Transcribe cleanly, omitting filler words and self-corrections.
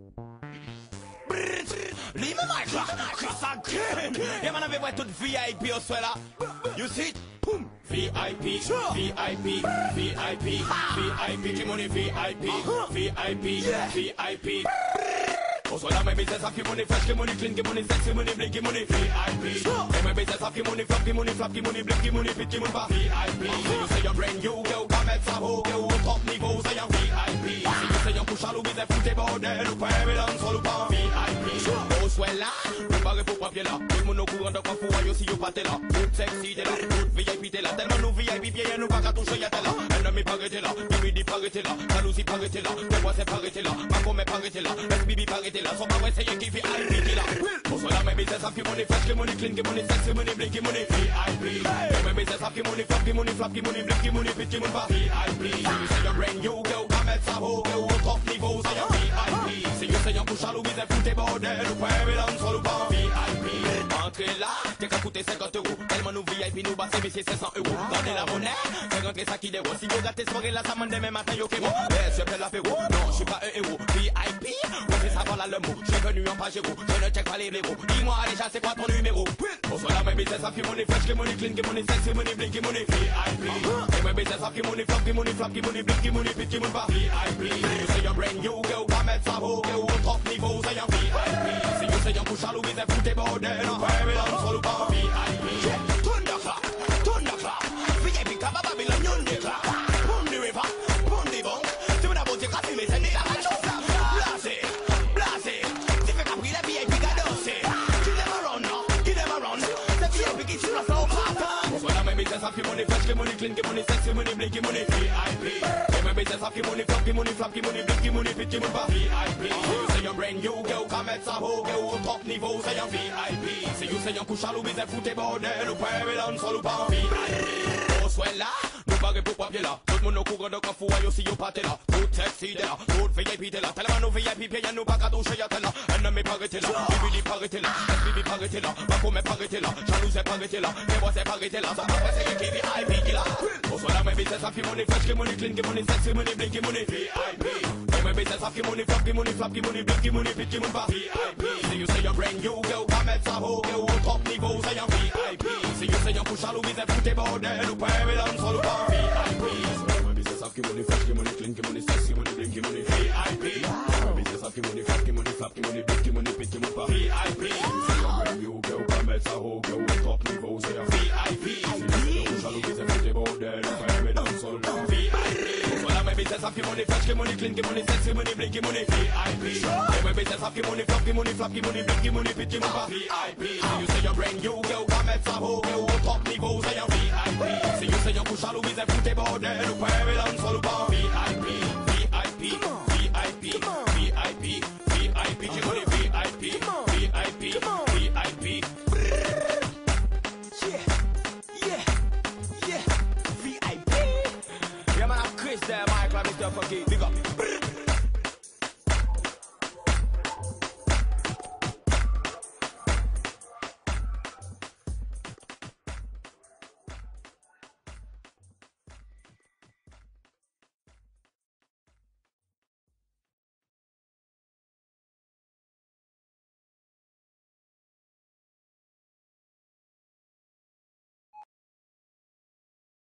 Leave me my truck, cause again. Yeah man, I've been to VIP as well. You see it? Boom. VIP, sure. VIP, VIP, ha. VIP, give money VIP, VIP, yeah. VIP. Also, my business, I give money fresh, give money clean, give money sexy, money blink, give money VIP. My business, I give money flap, give money flap, give money blink, give money fit, give money back. VIP. You say you're brand new, girl, come at Sabo, girl, top niveau, say you're VIP. You say you're pushalou, with a footy border, look for evidence, all about VIP. Oswella, préparez pour papier là. Tout le monde au courant de quoi faut voyez aussi, vous partez là. Tout sexy, t'es là, tout VIP, t'es là. Tellement nous VIP, bien, y'a nous pas qu'à toucher, y'a t'es là. Un homme est pas arrêté là, Bibi pas arrêté là. Jalousie pas arrêté là, le voisin pas arrêté là. Ma femme est pas arrêté là, SBB pas arrêté là. Son parent essaye qui fait IP là. Bonsoir là, mes business, ça fait money fresh, qui money clean, qui money sexy, money blink, qui money VIP. Mes business, ça fait money flap, qui money flap, qui money blink, qui money fit, qui money pas VIP. C'est le brand new, go, come at Sabo, go, au top niveau, ça y'a VIP. C'est you, c'est y'a couchalou, vous êtes fouté bordel, ou pas. Entrez là, t'es qu'à coûter 50 €. Tellement nous VIP nous bassez, mais c'est 500 €. Donnez la monnaie, c'est rentré ça qui déroule. Si vous gâtez soirée là, ça m'a demain matin, yo kéro. Eh, je fais l'apéro, non, je suis pas un héros. VIP, vous faites savoir là le mot. Je suis venu en pagéro, je ne check pas les blaireaux. Dis-moi déjà, c'est quoi ton numéro? Bonsoir là, mes business, ça fait money fresh, qui money clean, qui money sexy, money blink, qui money VIP. Et mes business, ça fait money flop, qui money flap, qui money blink, qui money fit, qui money pas VIP. You say you're brand new, go, come at Sabo, go, top niveau, ça y est VIP. C'est un couchalou, il est fouté bordel, on fait mes lames sur le banc VIP. Thunderclap, thunderclap, VIP, Kaba Babylon, y'en est clap. Pomme du river, pomme des banques, tu veux d'abord dire qu'à fumer, c'est déjà la chose. Blasé, blasé, tu fais qu'après la VIP qui a dansé. Give them a run, c'est VIP qui suit la flow pattern. Soit la même état, ça fait money fresh, money clean, money sexy, money blink, money VIP. Et même état, ça fait money flop, money flap, money blink, money fit, money pas VIP. C'est un brand new girl. Sabo, au top niveau, c'est un VIP. C'est you, c'est un couchalou, mais c'est fouté bordel, ou pas, mais là, on s'en loupe en VIP. On soit là, nous barrez pour papier là. Tout le monde au courant de quoi faut voyez aussi, vous partez là. Tout sexy, t'es là, tout VIP, t'es là. Tellement nous VIP, bien, y'a nous pas qu'à toucher, y'a t'es là. Un homme est pas arrêté là, Bibi pas arrêté là. SBB pas arrêté là, ma femme est pas arrêtée là. Jalouse est pas arrêtée là, les voix c'est pas arrêté là. Ça va pas, c'est qui VIP qui là. On soit là, mais c'est ça, qui money fresh, qui money clean, qui money sexy, money blink, qui money VIP. My business, I give money, flop, give money, flop, give money, blink, give money, fit, give money, back. VIP. So you say you're brand new, girl, come at Sabo, girl, top niveau, say you're VIP. So you say you're pushalou, is a footy bordel, ou pas, mais là, on s'en loupe en VIP. My business, I give money, flop, give money, clean, give money, sexy, money, blink, give money, VIP. My business, I give money, flop, give money, flop, give money, blink, give money, fit, give money, back. VIP. So you say you're brand new, girl, come at Sabo, girl, top niveau, say you're VIP. So you say you're pushalou, is a footy bordel, ou pas, mais là, on s'en loupe en VIP. Business, I give money fresh, give money clean, give money sexy, money blink, give money VIP. My business, I give money flop, give money flop, give money blink, give money fit, give money back. VIP. You say you're brand new, girl, come at Sabo, girl, top niveau, say you're VIP. So you say you're couchalou, is a fouté bordel, ou pas, mais là, on s'en loupe en VIP. VIP, VIP, VIP, VIP, give money VIP, VIP, VIP. Big up.